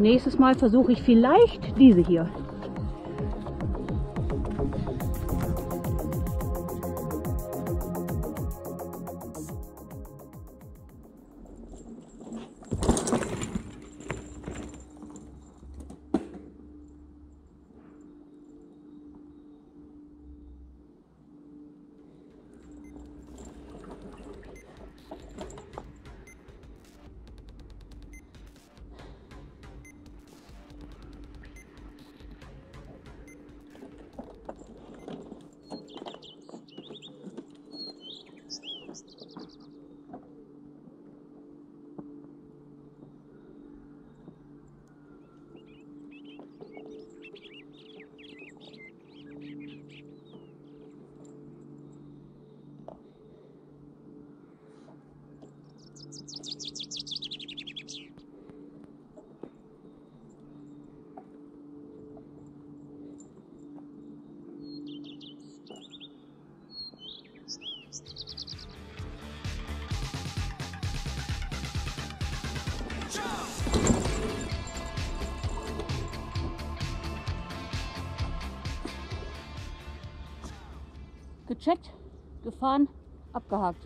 Nächstes Mal versuche ich vielleicht diese hier. Gecheckt, gefahren, abgehakt.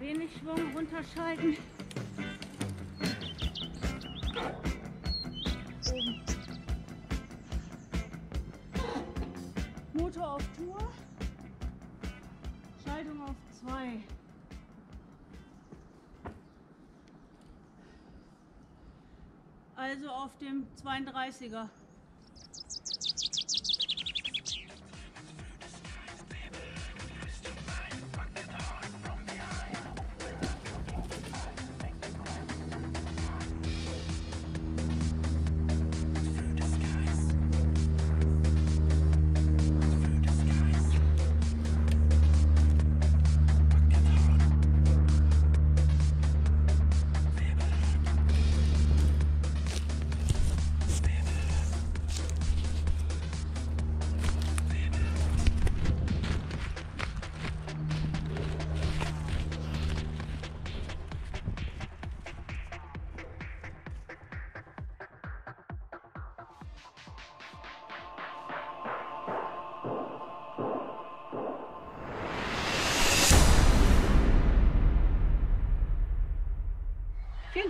Wenig Schwung, runterschalten. Oben. Motor auf Tour. Schaltung auf 2. Also auf dem 32er.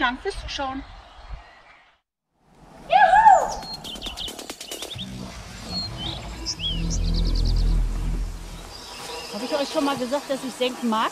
Dank fürs Zuschauen. Habe ich euch schon mal gesagt, dass ich senken mag?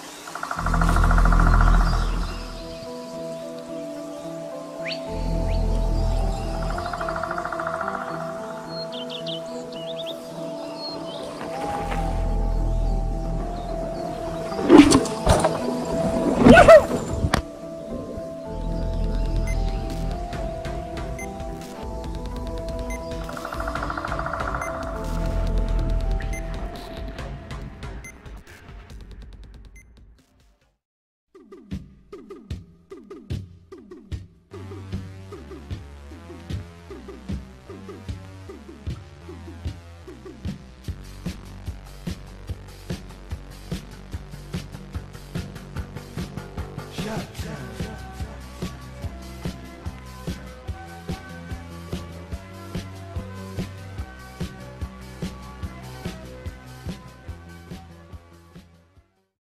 Yeah.